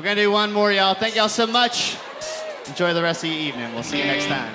We're gonna do one more, y'all. Thank y'all so much. Enjoy the rest of your evening. We'll see you next time.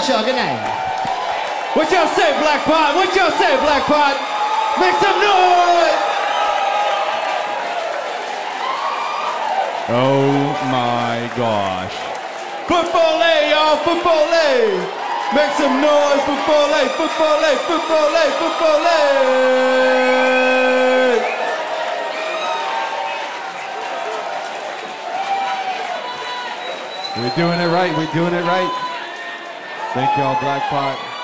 much, y'all. Good night. What y'all say, Black Pod? What y'all say, Black Pod? Make some noise! Oh my gosh. Feufollet, y'all. Feufollet. Make some noise. Feufollet, Feufollet, Feufollet, Feufollet. We're doing it right. We're doing it right. Thank y'all, Black Pod.